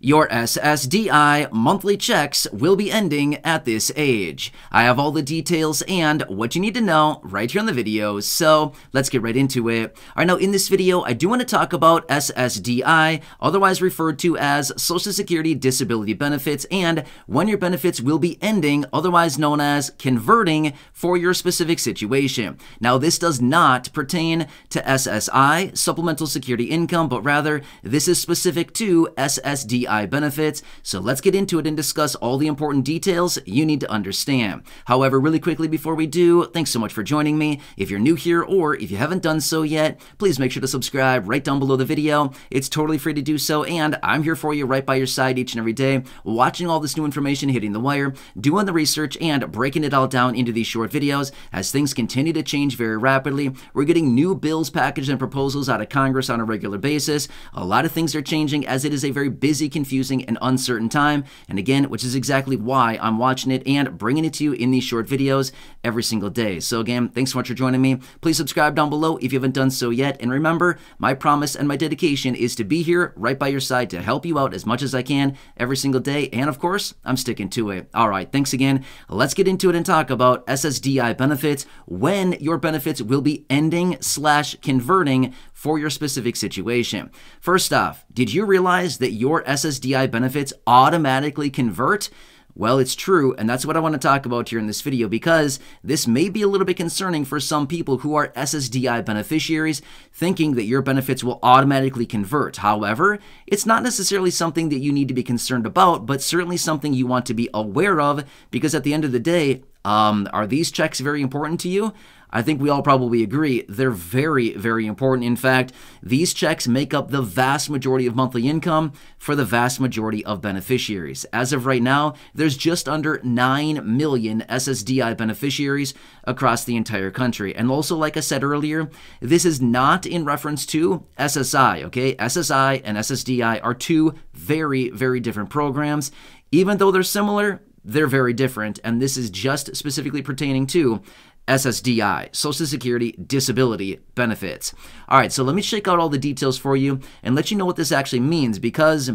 Your SSDI monthly checks will be ending at this age. I have all the details and what you need to know right here in the video, so let's get right into it. Alright, now in this video, I do want to talk about SSDI, otherwise referred to as Social Security Disability Benefits, and when your benefits will be ending, otherwise known as converting for your specific situation. Now, this does not pertain to SSI, Supplemental Security Income, but rather this is specific to SSDI benefits. So let's get into it and discuss all the important details you need to understand. However, really quickly before we do, thanks so much for joining me. If you're new here or if you haven't done so yet, please make sure to subscribe right down below the video. It's totally free to do so, and I'm here for you right by your side each and every day, watching all this new information hitting the wire, doing the research, and breaking it all down into these short videos. As things continue to change very rapidly, we're getting new bills, packages, and proposals out of Congress on a regular basis. A lot of things are changing, as it is a very busy, confusing, and uncertain time, and again, which is exactly why I'm watching it and bringing it to you in these short videos every single day. So again, thanks so much for joining me. Please subscribe down below if you haven't done so yet, and remember, my promise and my dedication is to be here right by your side to help you out as much as I can every single day, and of course, I'm sticking to it. All right, thanks again. Let's get into it and talk about SSDI benefits, when your benefits will be ending / converting for your specific situation. First off, did you realize that your SSDI benefits automatically convert? Well, it's true, and that's what I want to talk about here in this video, because this may be a little bit concerning for some people who are SSDI beneficiaries, thinking that your benefits will automatically convert. However, it's not necessarily something that you need to be concerned about, but certainly something you want to be aware of, because at the end of the day, are these checks very important to you? I think we all probably agree they're very, very important. In fact, these checks make up the vast majority of monthly income for the vast majority of beneficiaries. As of right now, there's just under 9 million SSDI beneficiaries across the entire country. And also, like I said earlier, this is not in reference to SSI, okay? SSI and SSDI are two very, very different programs. Even though they're similar, they're very different, and this is just specifically pertaining to SSDI, Social Security Disability Benefits. All right, so let me shake out all the details for you and let you know what this actually means, because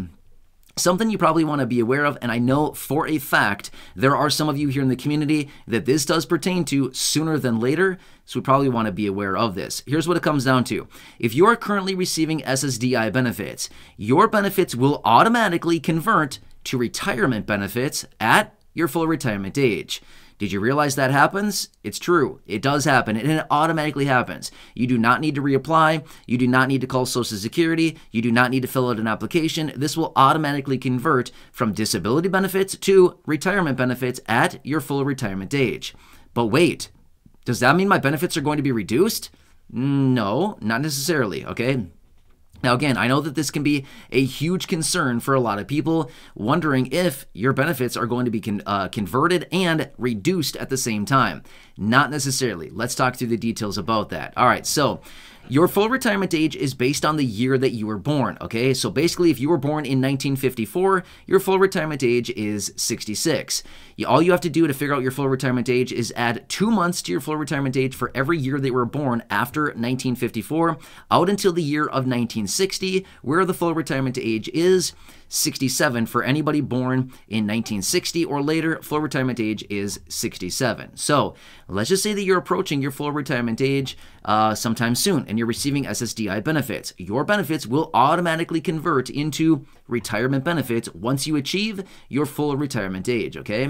something you probably want to be aware of, and I know for a fact there are some of you here in the community that this does pertain to sooner than later, so we probably want to be aware of this. Here's what it comes down to. If you are currently receiving SSDI benefits, your benefits will automatically convert to retirement benefits at your full retirement age. Did you realize that happens? It's true. It does happen, and it automatically happens. You do not need to reapply. You do not need to call Social Security. You do not need to fill out an application. This will automatically convert from disability benefits to retirement benefits at your full retirement age. But wait, does that mean my benefits are going to be reduced? No, not necessarily, okay? Now, again, I know that this can be a huge concern for a lot of people, wondering if your benefits are going to be converted and reduced at the same time. Not necessarily. Let's talk through the details about that. All right, so your full retirement age is based on the year that you were born, okay? So basically, if you were born in 1954, your full retirement age is 66. All you have to do to figure out your full retirement age is add 2 months to your full retirement age for every year that you were born after 1954 out until the year of 1960, where the full retirement age is 67 for anybody born in 1960 or later. Full retirement age is 67. So let's just say that you're approaching your full retirement age sometime soon, and you're receiving SSDI benefits. Your benefits will automatically convert into retirement benefits once you achieve your full retirement age, okay?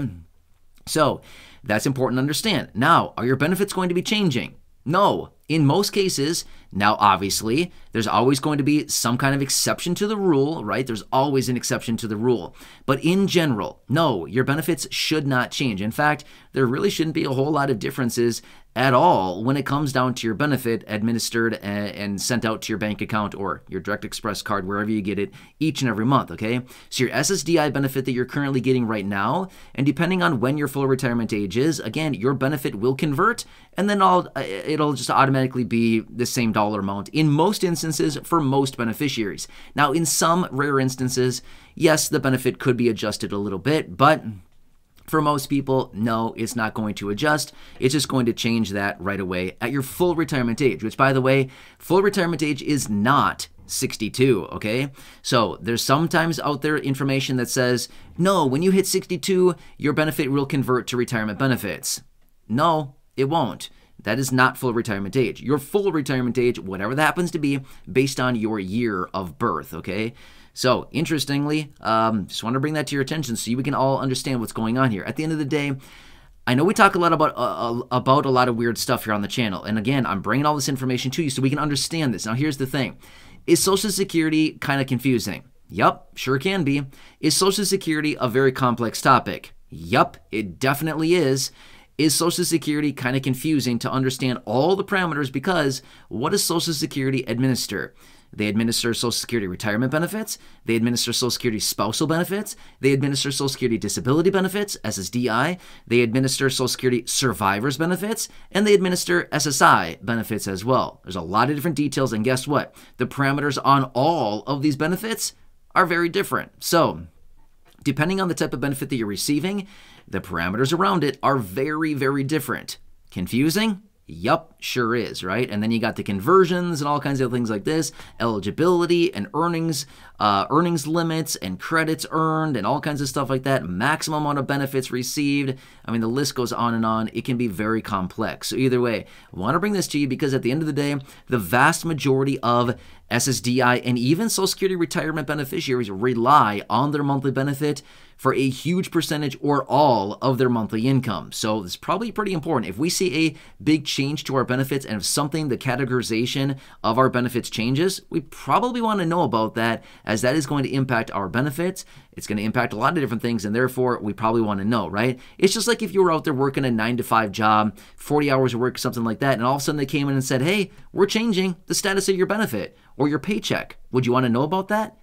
So that's important to understand. Now, are your benefits going to be changing? No. In most cases, now obviously, there's always going to be some kind of exception to the rule, right? There's always an exception to the rule. But in general, no, your benefits should not change. In fact, there really shouldn't be a whole lot of differences at all when it comes down to your benefit administered and sent out to your bank account or your Direct Express card, wherever you get it, each and every month, okay? So your SSDI benefit that you're currently getting right now, and depending on when your full retirement age is, again, your benefit will convert, and then it'll just automatically be the same dollar amount in most instances for most beneficiaries. Now, in some rare instances, yes, the benefit could be adjusted a little bit, but for most people, no, it's not going to adjust. It's just going to change that right away at your full retirement age, which, by the way, full retirement age is not 62, okay? So there's sometimes out there information that says, no, when you hit 62, your benefit will convert to retirement benefits. No, it won't. That is not full retirement age. Your full retirement age, whatever that happens to be, based on your year of birth, okay? So interestingly, just want to bring that to your attention so we can all understand what's going on here. At the end of the day, I know we talk a lot about a lot of weird stuff here on the channel. And again, I'm bringing all this information to you so we can understand this. Now, here's the thing. Is Social Security kind of confusing? Yup, sure can be. Is Social Security a very complex topic? Yup, it definitely is. Is Social Security kind of confusing to understand all the parameters? Because what does Social Security administer? They administer Social Security retirement benefits. They administer Social Security spousal benefits. They administer Social Security disability benefits, SSDI. They administer Social Security survivors benefits, and they administer SSI benefits as well. There's a lot of different details, and guess what? The parameters on all of these benefits are very different. So, depending on the type of benefit that you're receiving, the parameters around it are very, very different. Confusing? Yup, sure is, right? And then you got the conversions and all kinds of things like this, eligibility and earnings, earnings limits and credits earned and all kinds of stuff like that, maximum amount of benefits received. I mean, the list goes on and on. It can be very complex. So either way, I want to bring this to you because at the end of the day, the vast majority of SSDI and even Social Security retirement beneficiaries rely on their monthly benefit for a huge percentage or all of their monthly income. So it's probably pretty important. If we see a big change to our benefits and if something, the categorization of our benefits changes, we probably want to know about that as that is going to impact our benefits. It's going to impact a lot of different things and therefore we probably want to know, right? It's just like if you were out there working a 9-to-5 job, 40 hours of work, something like that, and all of a sudden they came in and said, hey, we're changing the status of your benefit or your paycheck. Would you want to know about that?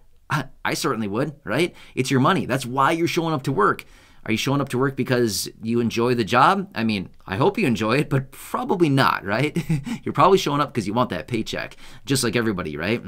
I certainly would, right? It's your money. That's why you're showing up to work. Are you showing up to work because you enjoy the job? I mean, I hope you enjoy it, but probably not, right? You're probably showing up because you want that paycheck, just like everybody, right?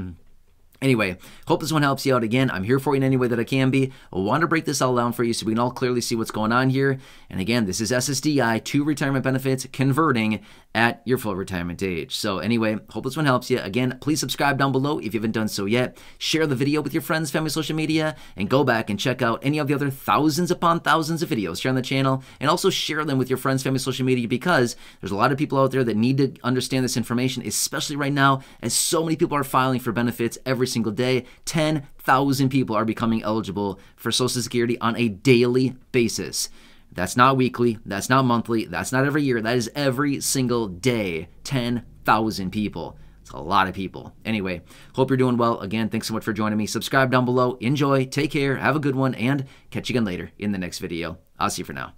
Anyway, hope this one helps you out. Again, I'm here for you in any way that I can be. I want to break this all down for you so we can all clearly see what's going on here. And again, this is SSDI to retirement benefits converting at your full retirement age. So anyway, hope this one helps you. Again, please subscribe down below if you haven't done so yet. Share the video with your friends, family, social media, and go back and check out any of the other thousands upon thousands of videos here on the channel. And also share them with your friends, family, social media because there's a lot of people out there that need to understand this information, especially right now as so many people are filing for benefits every single day. 10,000 people are becoming eligible for Social Security on a daily basis. That's not weekly, that's not monthly, that's not every year, that is every single day. 10,000 people. It's a lot of people. Anyway, hope you're doing well. Again, thanks so much for joining me. Subscribe down below. Enjoy, take care, have a good one, and catch you again later in the next video. I'll see you for now.